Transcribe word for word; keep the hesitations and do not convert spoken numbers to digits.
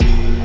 Another one.